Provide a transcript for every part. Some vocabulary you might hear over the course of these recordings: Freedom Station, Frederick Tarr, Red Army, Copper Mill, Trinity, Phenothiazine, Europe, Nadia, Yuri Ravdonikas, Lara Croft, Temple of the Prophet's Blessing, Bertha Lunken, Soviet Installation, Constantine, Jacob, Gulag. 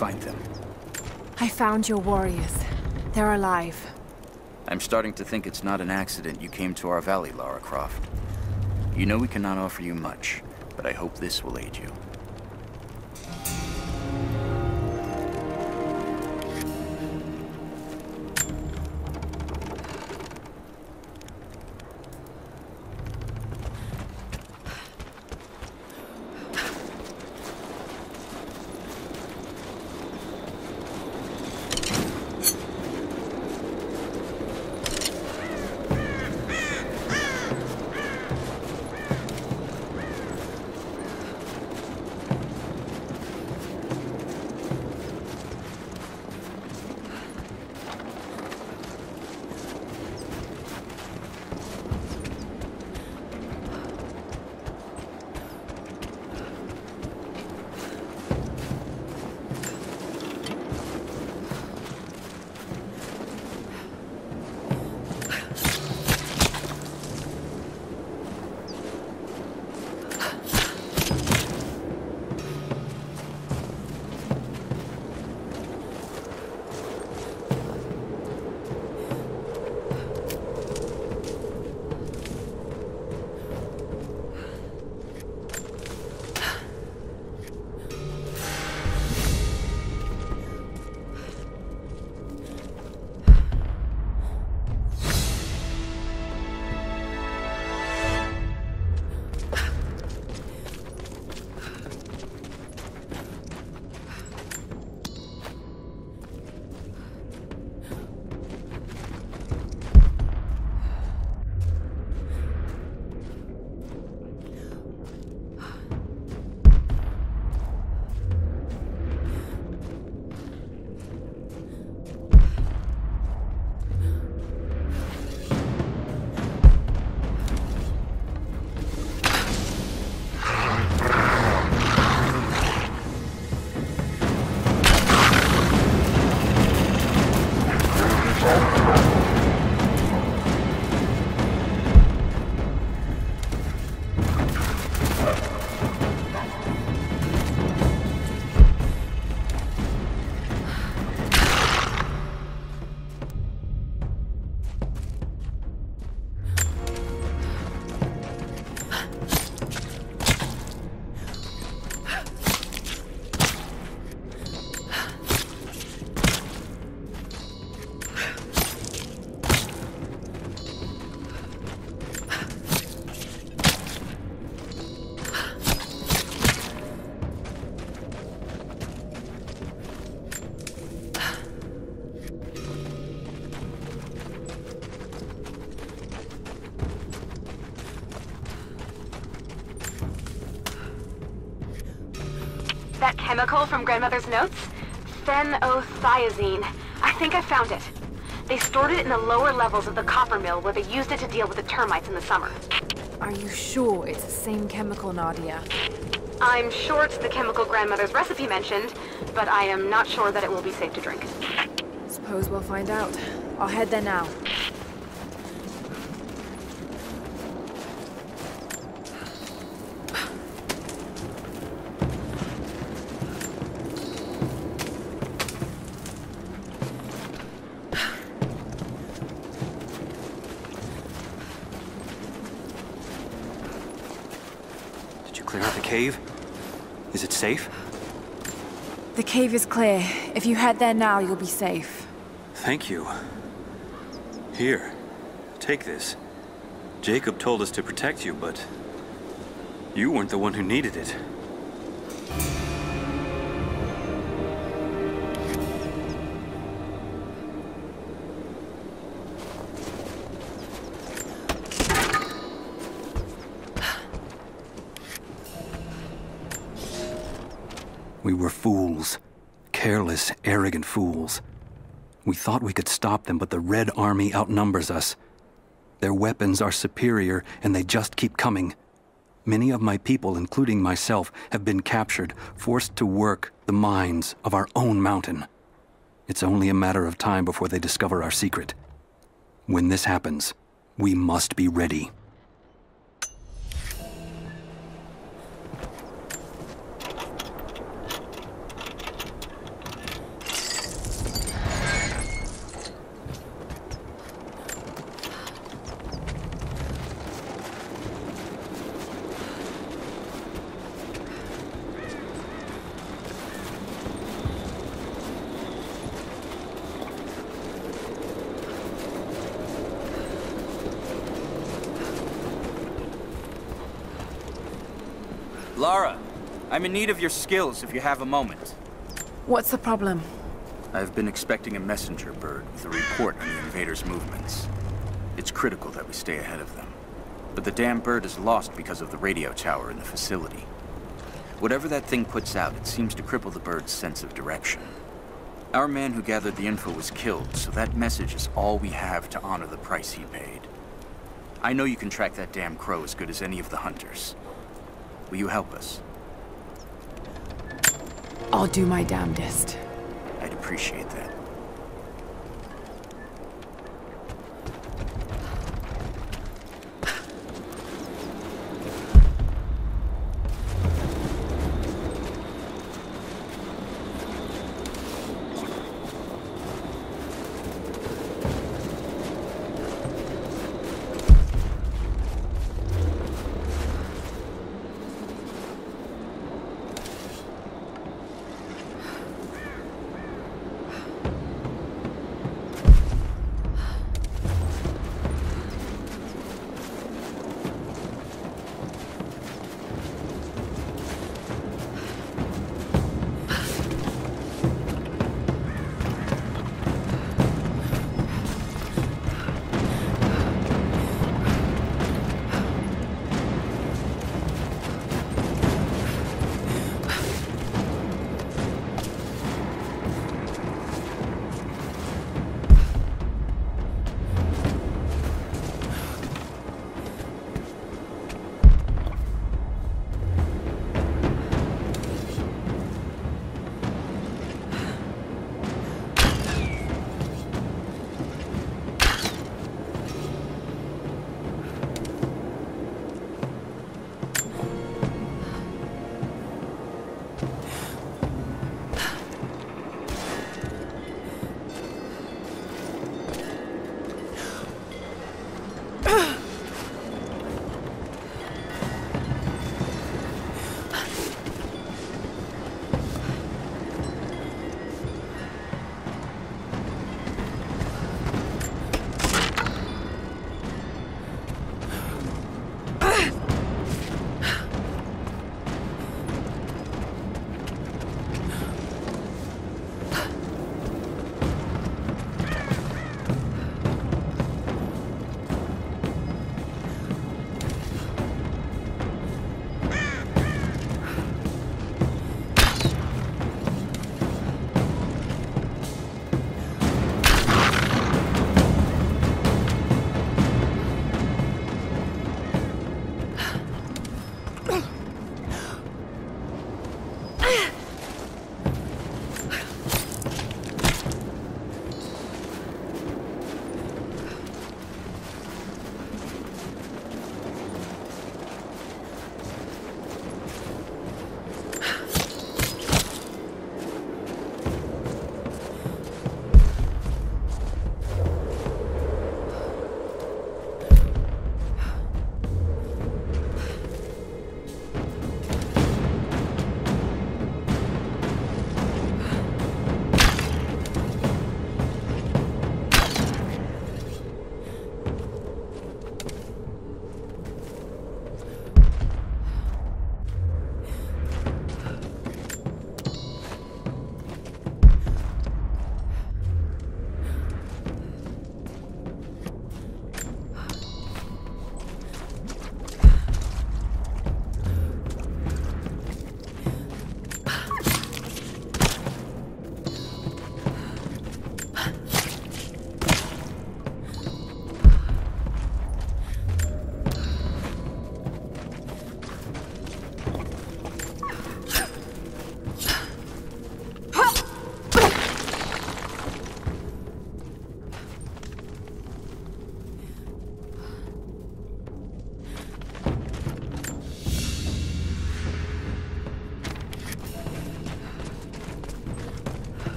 find them? I found your warriors. They're alive. I'm starting to think it's not an accident you came to our valley, Lara Croft. You know we cannot offer you much, but I hope this will aid you. That chemical from grandmother's notes? Phenothiazine. I think I found it. They stored it in the lower levels of the Copper Mill where they used it to deal with the termites in the summer. Are you sure it's the same chemical, Nadia? I'm sure it's the chemical grandmother's recipe mentioned, but I am not sure that it will be safe to drink. Suppose we'll find out. I'll head there now. Is it safe? The cave is clear. If you head there now, you'll be safe. Thank you. Here, take this. Jacob told us to protect you, but you weren't the one who needed it. We were fools. Careless, arrogant fools. We thought we could stop them, but the Red Army outnumbers us. Their weapons are superior, and they just keep coming. Many of my people, including myself, have been captured, forced to work the mines of our own mountain. It's only a matter of time before they discover our secret. When this happens, we must be ready. Lara, I'm in need of your skills if you have a moment. What's the problem? I've been expecting a messenger bird with a report on the invaders' movements. It's critical that we stay ahead of them. But the damn bird is lost because of the radio tower in the facility. Whatever that thing puts out, it seems to cripple the bird's sense of direction. Our man who gathered the info was killed, so that message is all we have to honor the price he paid. I know you can track that damn crow as good as any of the hunters. Will you help us? I'll do my damnedest. I'd appreciate that.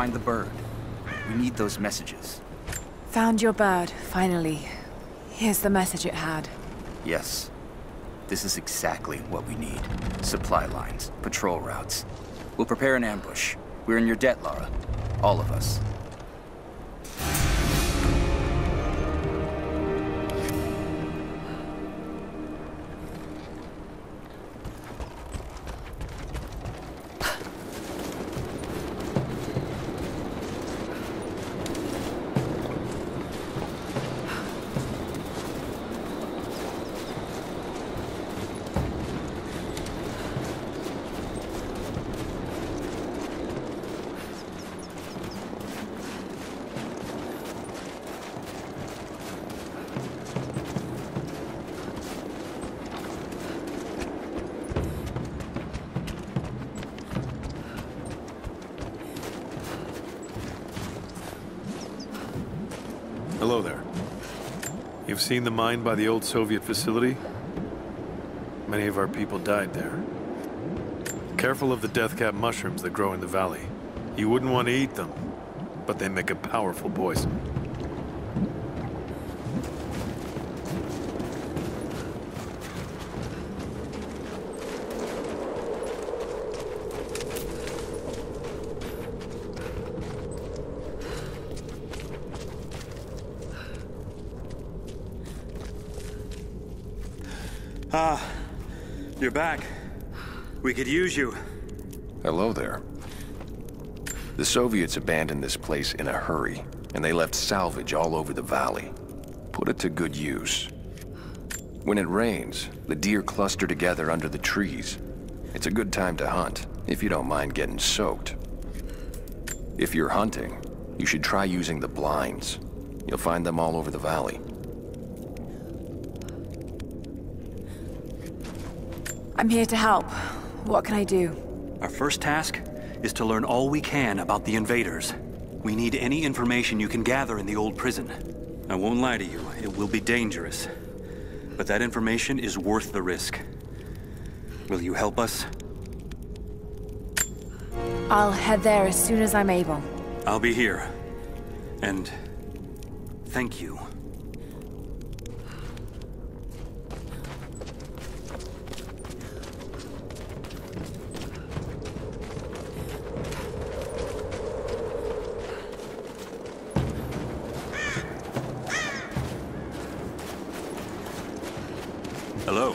find the bird. We need those messages. Found your bird, finally. Here's the message it had. Yes. This is exactly what we need. Supply lines, patrol routes. We'll prepare an ambush. We're in your debt, Lara. All of us. Hello there. You've seen the mine by the old Soviet facility? Many of our people died there. Careful of the deathcap mushrooms that grow in the valley. You wouldn't want to eat them, but they make a powerful poison. You're back. We could use you. Hello there. The Soviets abandoned this place in a hurry, and they left salvage all over the valley. Put it to good use. When it rains, the deer cluster together under the trees. It's a good time to hunt, if you don't mind getting soaked. If you're hunting, you should try using the blinds. You'll find them all over the valley. I'm here to help. What can I do? Our first task is to learn all we can about the invaders. We need any information you can gather in the old prison. I won't lie to you, it will be dangerous. But that information is worth the risk. Will you help us? I'll head there as soon as I'm able. I'll be here. And thank you. Hello.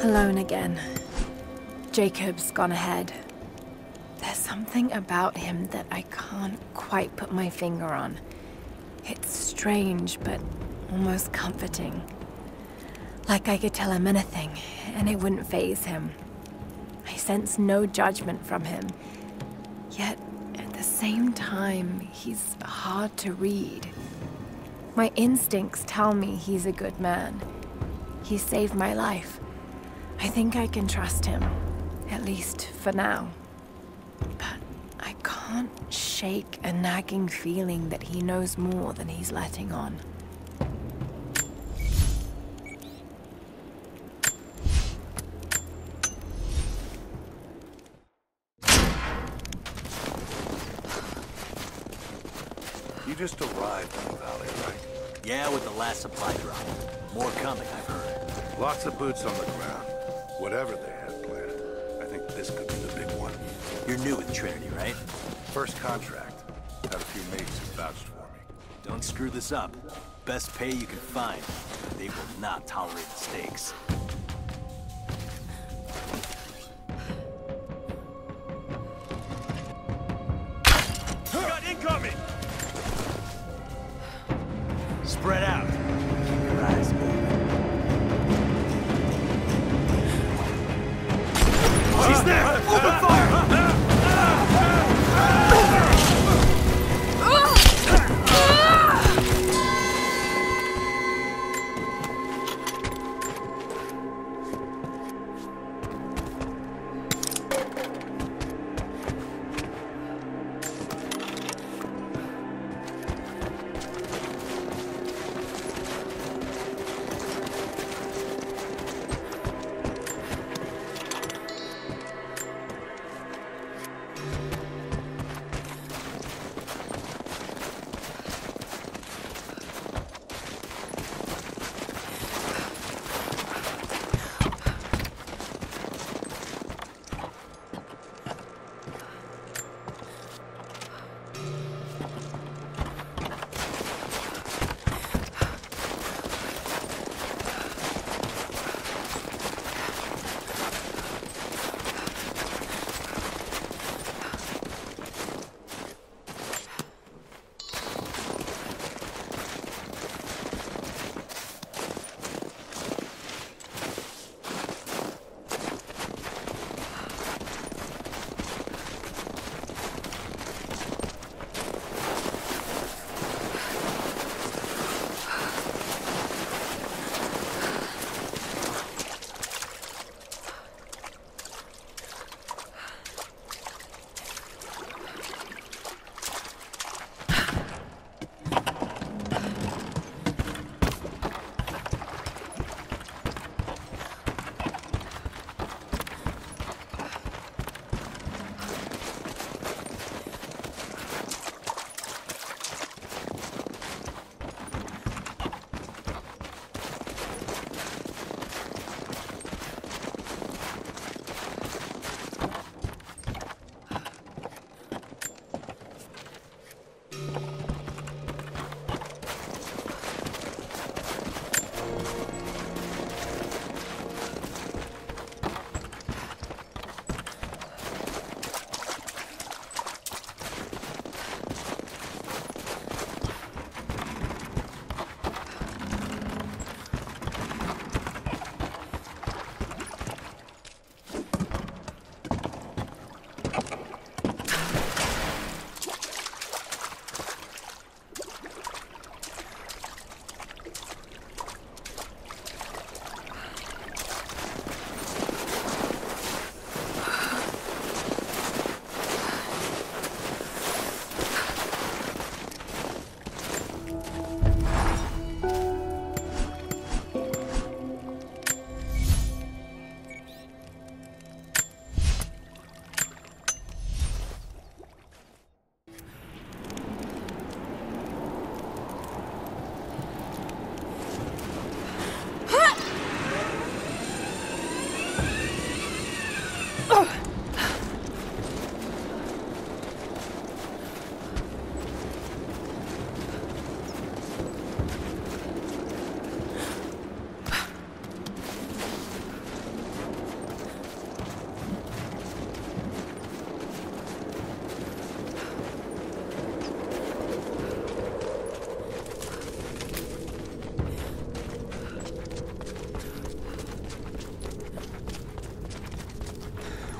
Alone again. Jacob's gone ahead. There's something about him that I can't quite put my finger on. It's strange, but almost comforting. Like I could tell him anything, and it wouldn't faze him. I sense no judgment from him. Yet, at the same time, he's hard to read. My instincts tell me he's a good man. He saved my life. I think I can trust him, at least for now. But I can't shake a nagging feeling that he knows more than he's letting on. You just arrived in the valley, right? Yeah, with the last supply drop. More coming, I've heard. Lots of boots on the ground. Whatever they have planned, I think this could be the big one. You're new with Trinity, right? First contract. Had a few mates who vouched for me. Don't screw this up. Best pay you can find. They will not tolerate mistakes. We got incoming! Spread out. Keep your eyes open. She's there! Open fire!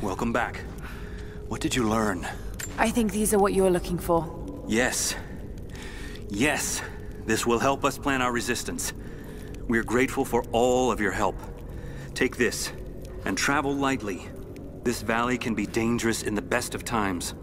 Welcome back. What did you learn? I think these are what you were looking for. Yes. Yes. This will help us plan our resistance. We're grateful for all of your help. Take this, and travel lightly. This valley can be dangerous in the best of times.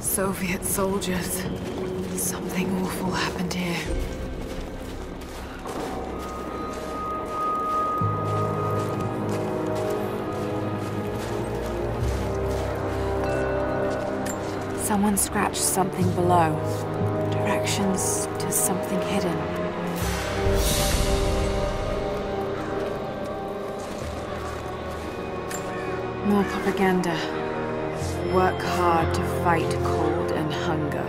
Soviet soldiers. Something awful happened here. Someone scratched something below. Directions to something hidden. More propaganda. Work hard to fight cold and hunger.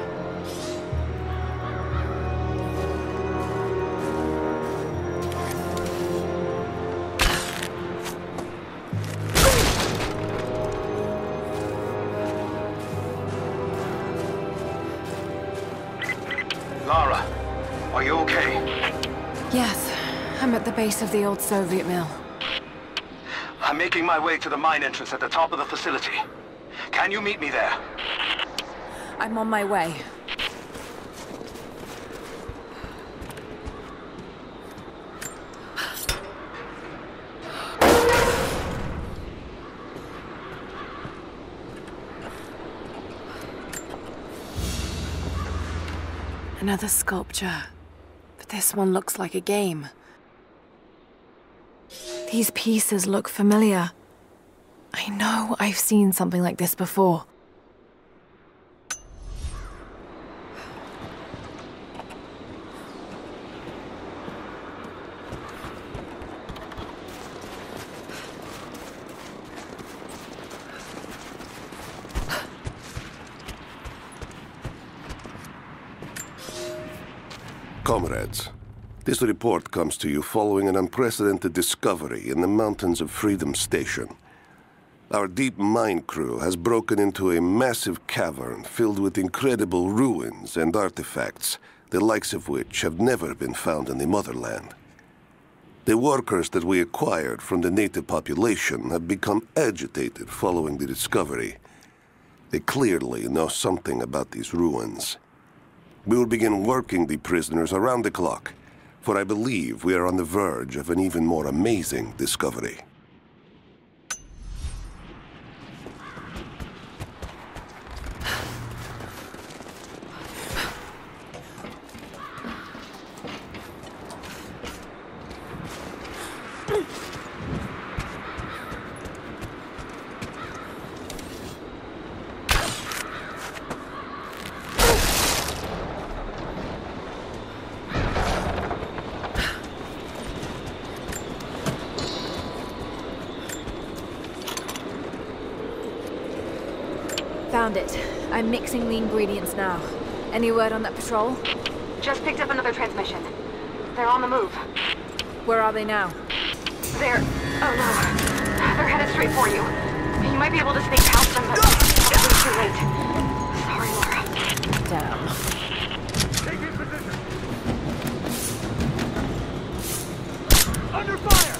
Lara, are you okay? Yes, I'm at the base of the old Soviet mill. I'm making my way to the mine entrance at the top of the facility. Can you meet me there? I'm on my way. Another sculpture, but this one looks like a game. These pieces look familiar. I know I've seen something like this before. Comrades, this report comes to you following an unprecedented discovery in the mountains of Freedom Station. Our deep mine crew has broken into a massive cavern filled with incredible ruins and artifacts, the likes of which have never been found in the motherland. The workers that we acquired from the native population have become agitated following the discovery. They clearly know something about these ruins. We will begin working the prisoners around the clock, for I believe we are on the verge of an even more amazing discovery. I'm mixing the ingredients now. Any word on that patrol? Just picked up another transmission. They're on the move. Where are they now? They're... oh no. They're headed straight for you. You might be able to sneak past them, but it's too late. Sorry, Lara. Damn. Take your position! Under fire!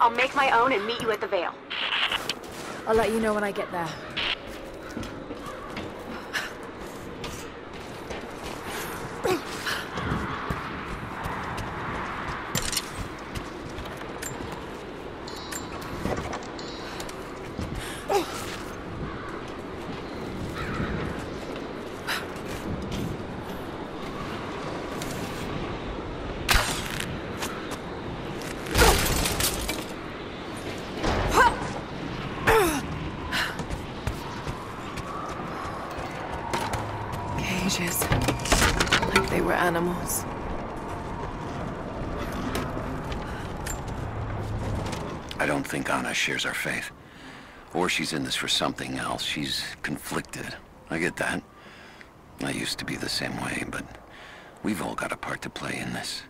I'll make my own and meet you at the Vale. I'll let you know when I get there. Like they were animals. I don't think Anna shares our faith. Or she's in this for something else. She's conflicted. I get that. I used to be the same way, but we've all got a part to play in this.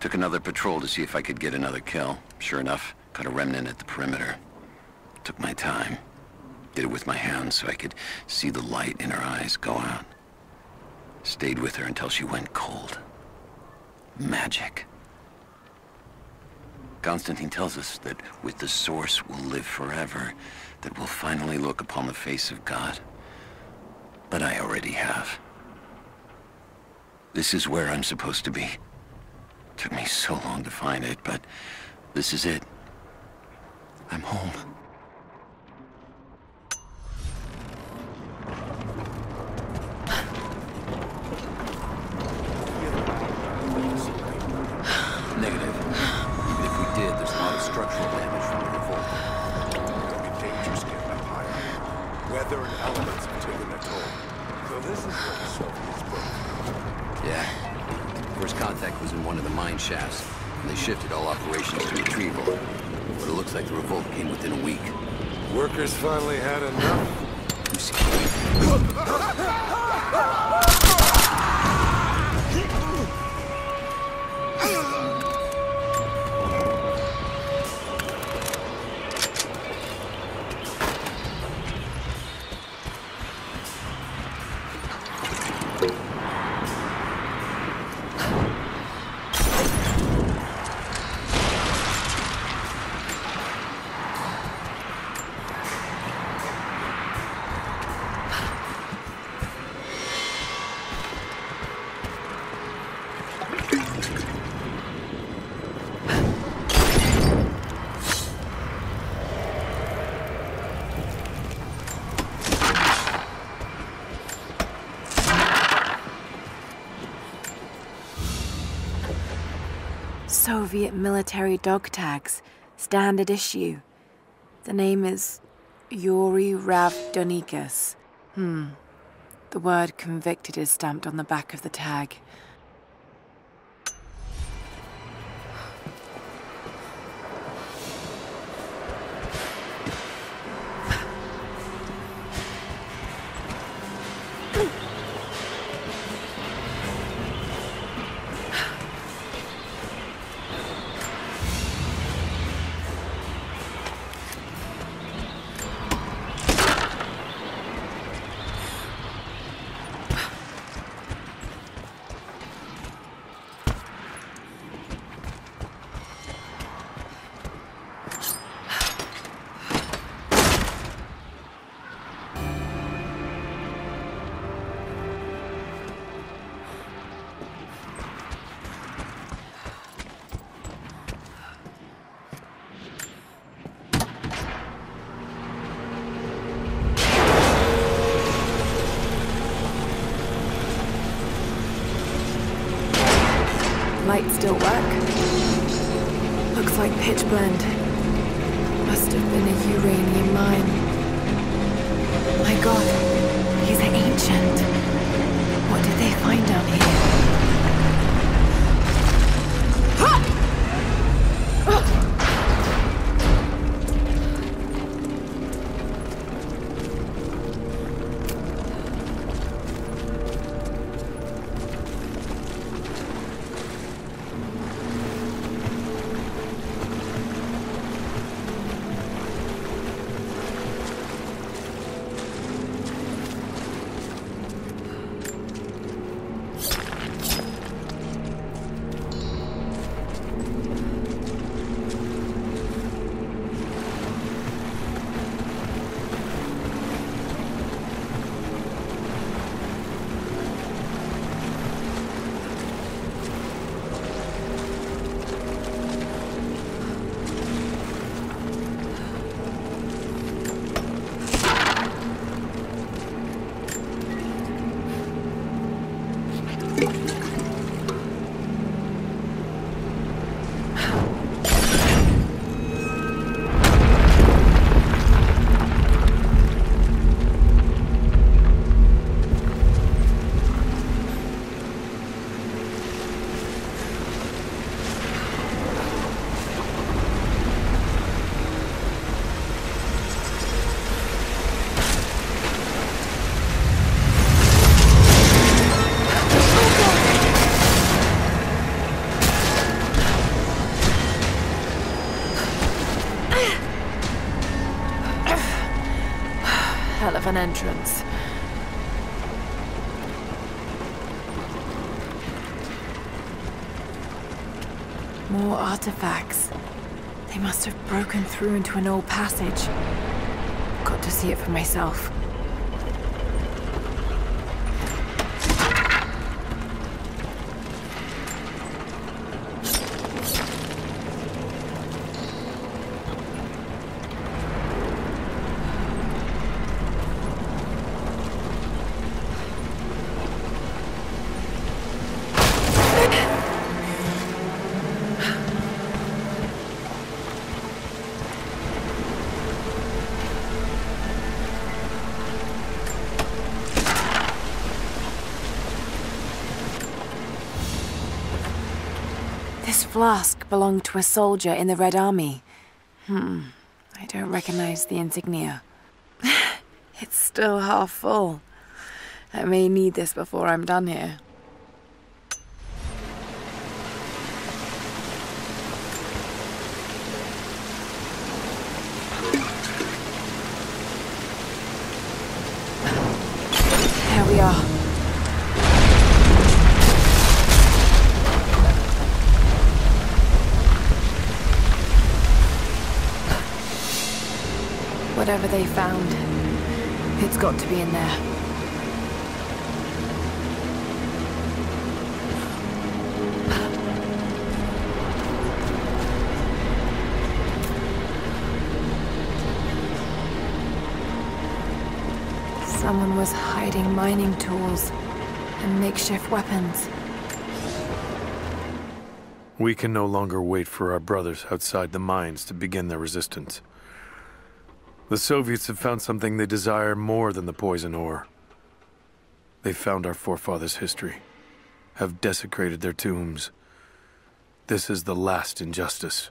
Took another patrol to see if I could get another kill. Sure enough, got a remnant at the perimeter. Took my time. Did it with my hands so I could see the light in her eyes go out. Stayed with her until she went cold. Magic. Constantine tells us that with the Source we'll live forever, that we'll finally look upon the face of God. But I already have. This is where I'm supposed to be. Took me so long to find it, but this is it. I'm home. Finally had enough. Soviet military dog tags, standard issue. The name is Yuri Ravdonikas. The word convicted is stamped on the back of the tag. Lights still work. Looks like pitch blend. Must have been a uranium mine. My God, these are ancient. What did they find down here? an entrance. More artifacts. They must have broken through into an old passage. Got to see it for myself. The flask belonged to a soldier in the Red Army. I don't recognize the insignia. It's still half full. I may need this before I'm done here. There we are. Whatever they found, it's got to be in there. Someone was hiding mining tools and makeshift weapons. We can no longer wait for our brothers outside the mines to begin their resistance. The Soviets have found something they desire more than the poison ore. They found our forefathers' history, have desecrated their tombs. This is the last injustice.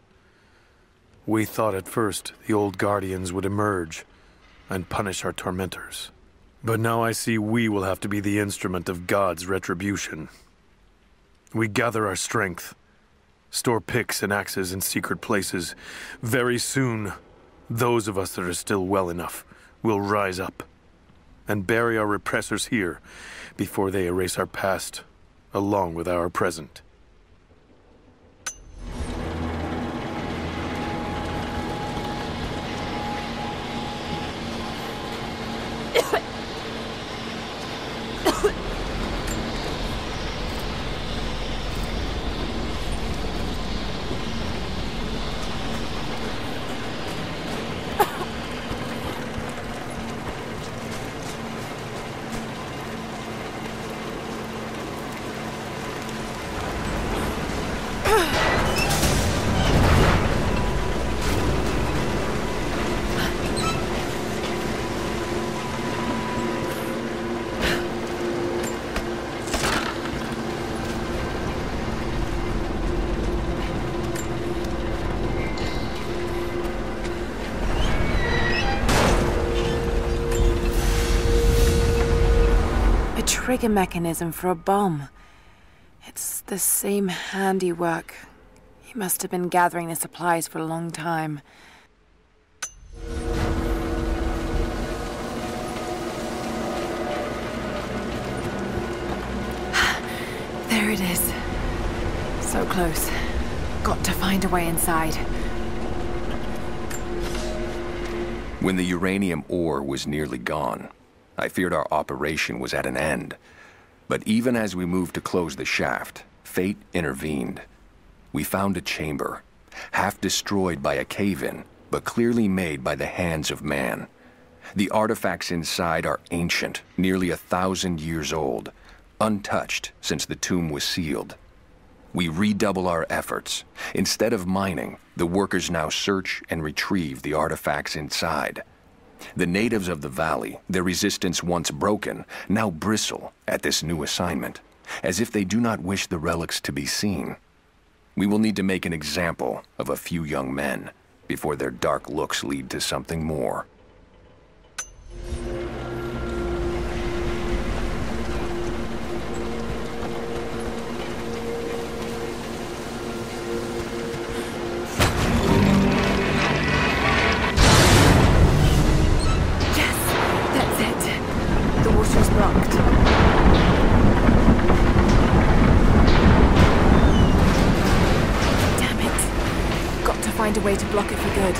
We thought at first the old guardians would emerge and punish our tormentors. But now I see we will have to be the instrument of God's retribution. We gather our strength, store picks and axes in secret places. Very soon, those of us that are still well enough will rise up and bury our repressors here before they erase our past along with our present. Trigger mechanism for a bomb. It's the same handiwork. He must have been gathering the supplies for a long time. There it is. So close. Got to find a way inside. When the uranium ore was nearly gone, I feared our operation was at an end. But even as we moved to close the shaft, fate intervened. We found a chamber, half destroyed by a cave-in, but clearly made by the hands of man. The artifacts inside are ancient, nearly 1,000 years old, untouched since the tomb was sealed. We redouble our efforts. Instead of mining, the workers now search and retrieve the artifacts inside. The natives of the valley, their resistance once broken, now bristle at this new assignment, as if they do not wish the relics to be seen. We will need to make an example of a few young men before their dark looks lead to something more. find a way to block it for good.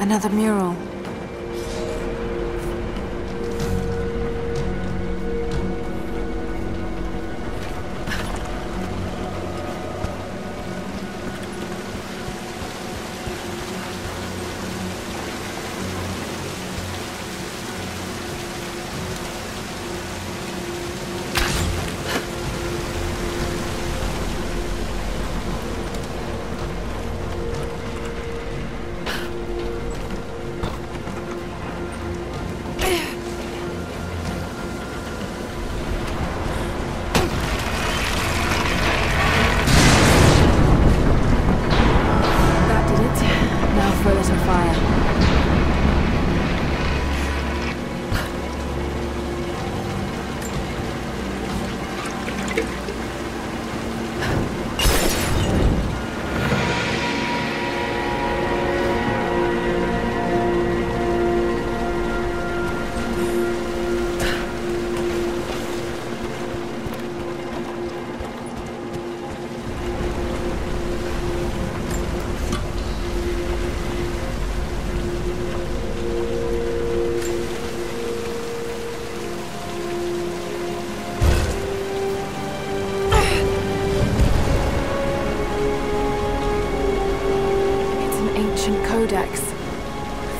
Another mural.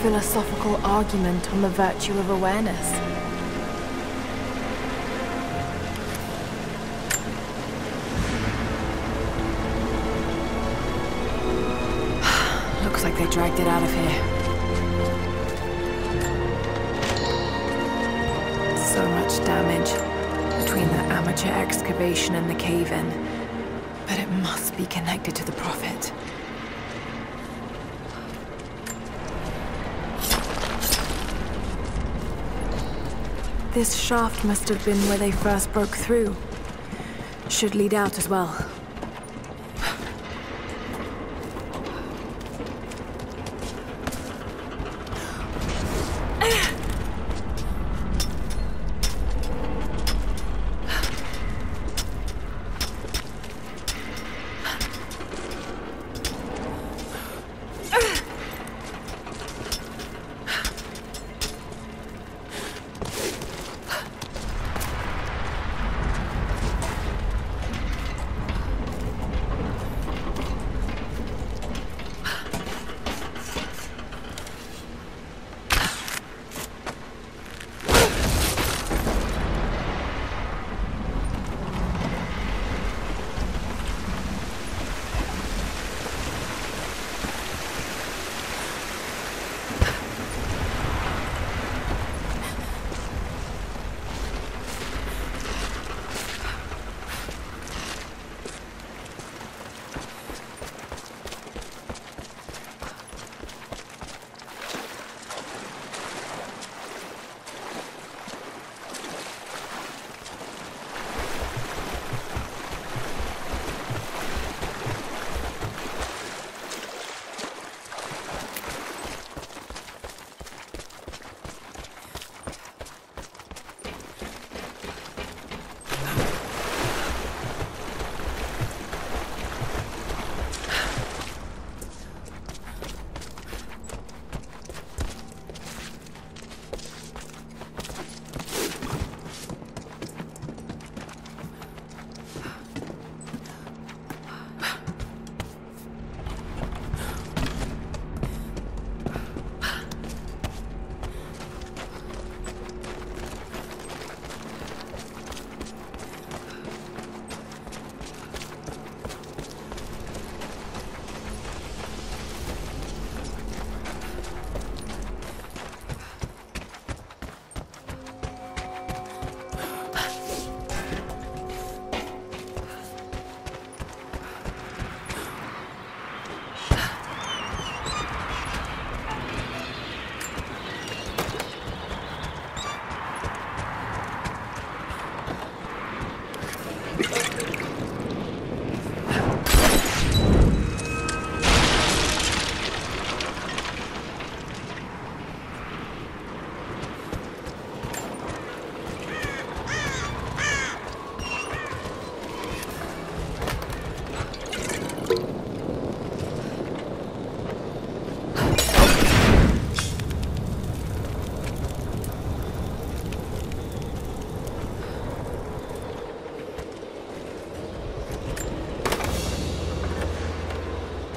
Philosophical argument on the virtue of awareness. Looks like they dragged it out of here. So much damage between the amateur excavation and the cave-in, but it must be connected to the Prophet. This shaft must have been where they first broke through. Should lead out as well.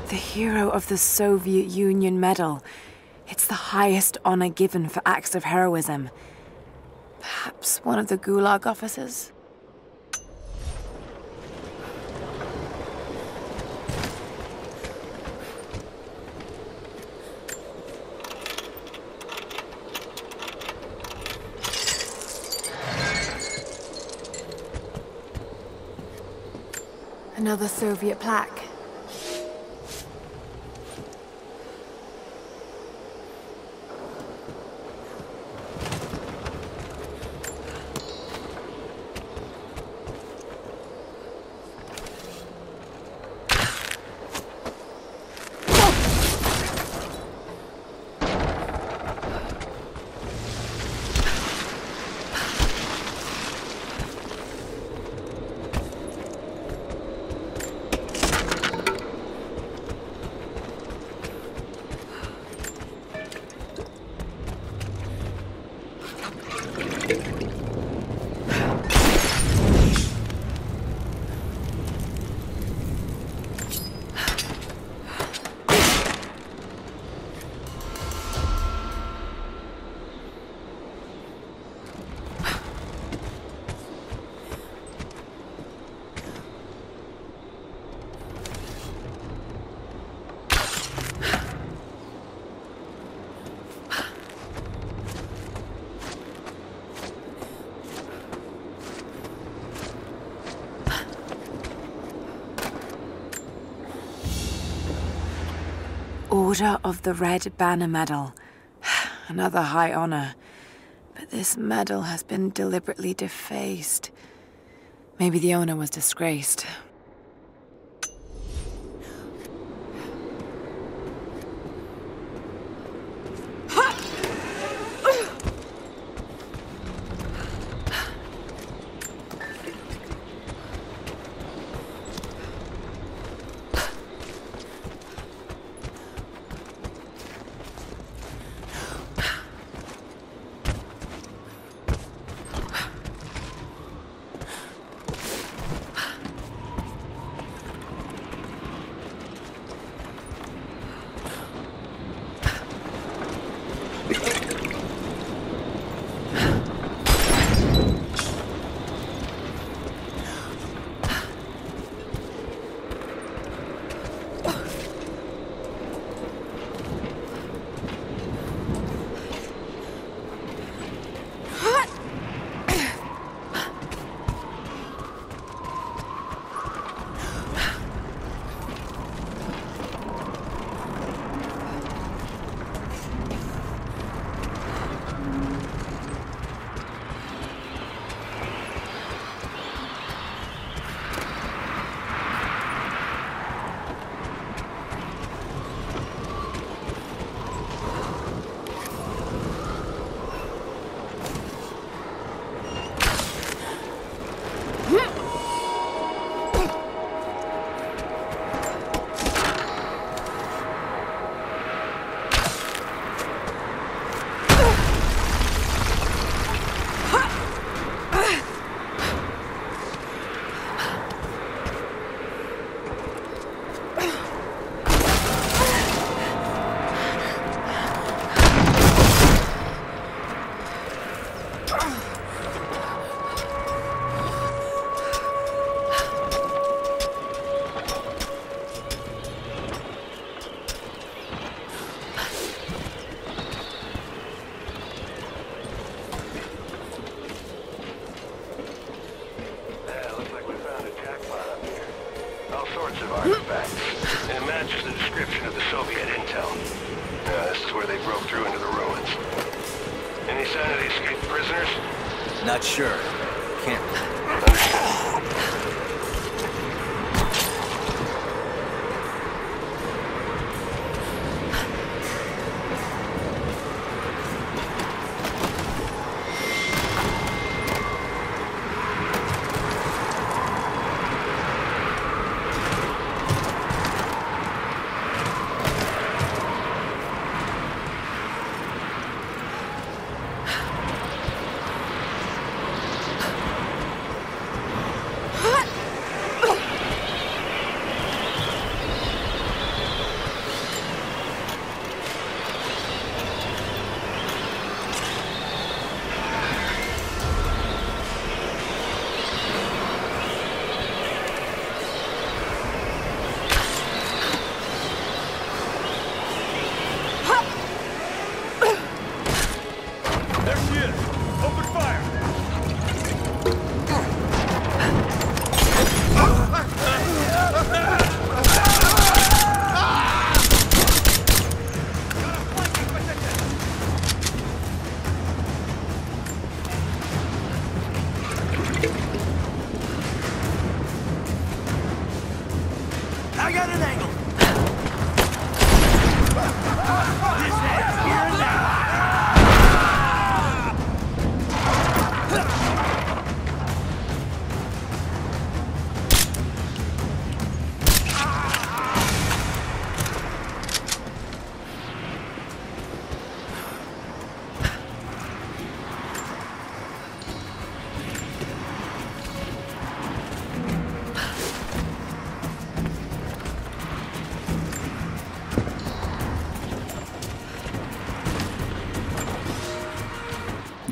The Hero of the Soviet Union Medal. It's the highest honor given for acts of heroism. Perhaps one of the Gulag officers? Another Soviet plaque. Order of the Red Banner Medal. Another high honor. But this medal has been deliberately defaced. Maybe the owner was disgraced. an angle. This head here and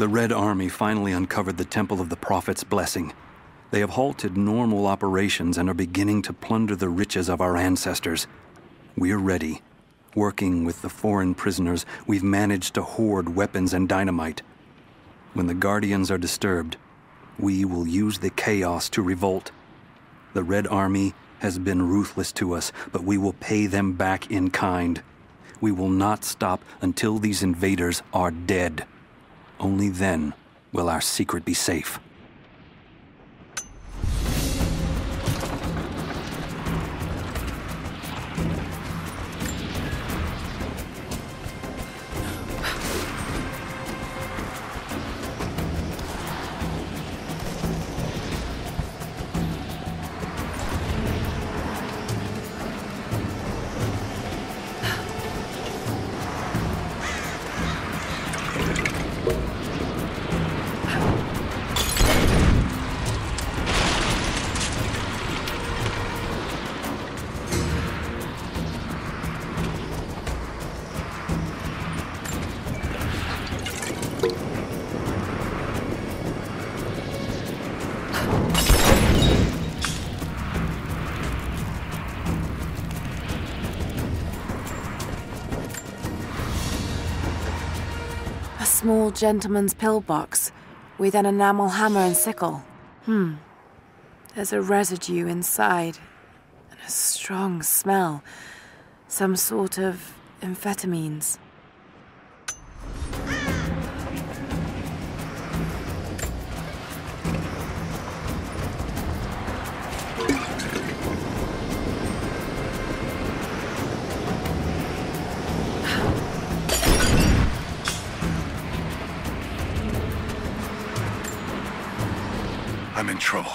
the Red Army finally uncovered the Temple of the Prophet's Blessing. They have halted normal operations and are beginning to plunder the riches of our ancestors. We're ready. Working with the foreign prisoners, we've managed to hoard weapons and dynamite. When the Guardians are disturbed, we will use the chaos to revolt. The Red Army has been ruthless to us, but we will pay them back in kind. We will not stop until these invaders are dead. Only then will our secret be safe. Small gentleman's pillbox with an enamel hammer and sickle. There's a residue inside and a strong smell. Some sort of amphetamines. Trouble.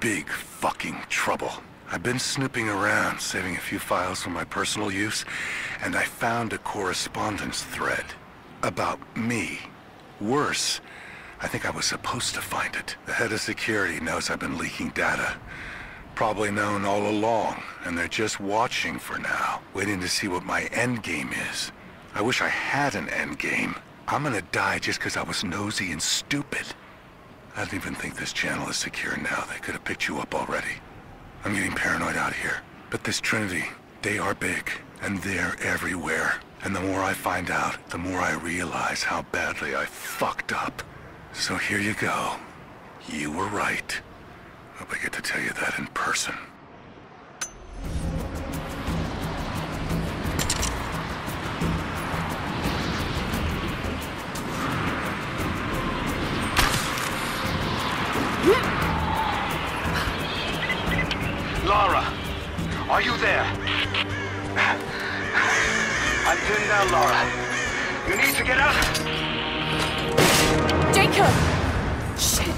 Big fucking trouble. I've been snooping around, saving a few files for my personal use, and I found a correspondence thread about me. Worse, I think I was supposed to find it. The head of security knows I've been leaking data. Probably known all along, and they're just watching for now, waiting to see what my end game is. I wish I had an end game. I'm gonna die just because I was nosy and stupid. I don't even think this channel is secure now. They could have picked you up already. I'm getting paranoid out here. But this Trinity, they are big, and they're everywhere. And the more I find out, the more I realize how badly I fucked up. So here you go. You were right. Hope I get to tell you that in person. Lara, are you there? I'm pinned down, Lara. You need to get out. Jacob! Shit.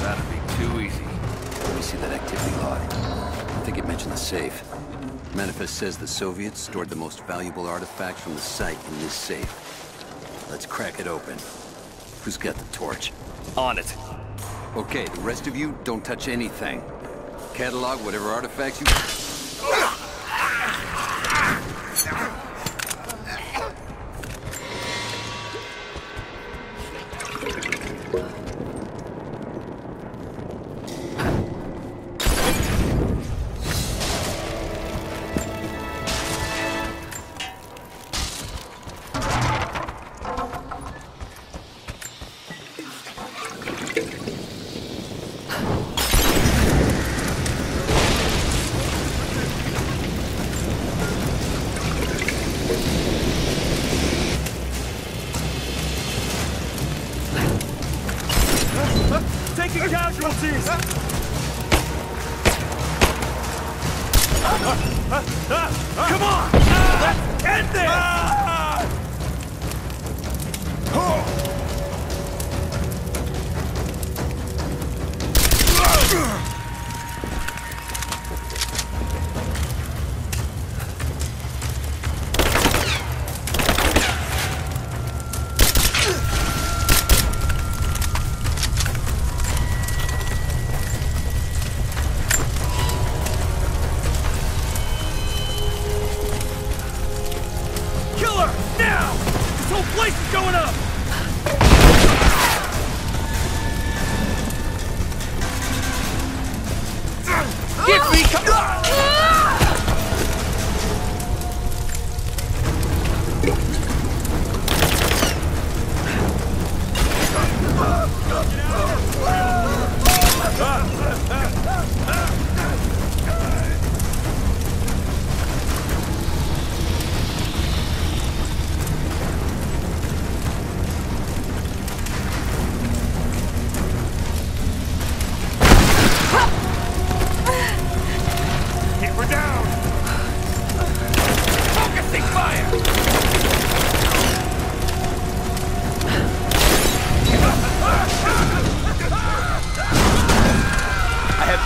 That'd be too easy. Let me see that activity log. I think it mentioned the safe. Manifest says the Soviets stored the most valuable artifacts from the site in this safe. Let's crack it open. Who's got the torch? On it. Okay, the rest of you, don't touch anything. Catalog whatever artifacts you... Taking casualties! Come on! Let's end this!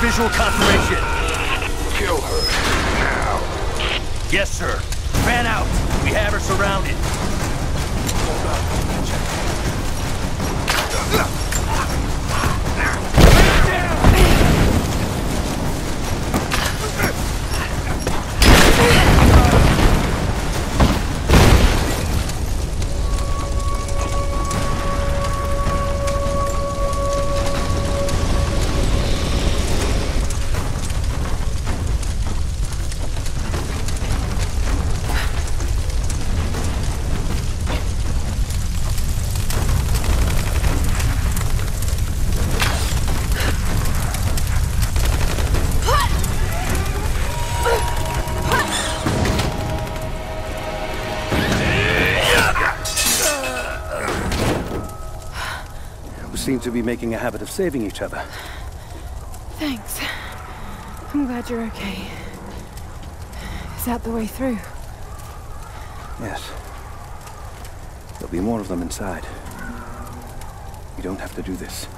Visual confirmation. Kill her now. Yes, sir. Fan out. We have her surrounded. Seem to be making a habit of saving each other. Thanks. I'm glad you're okay. Is that the way through? Yes. There'll be more of them inside. You don't have to do this.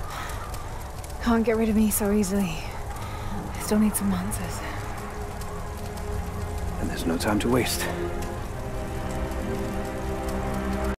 Can't get rid of me so easily. I still need some answers. And there's no time to waste.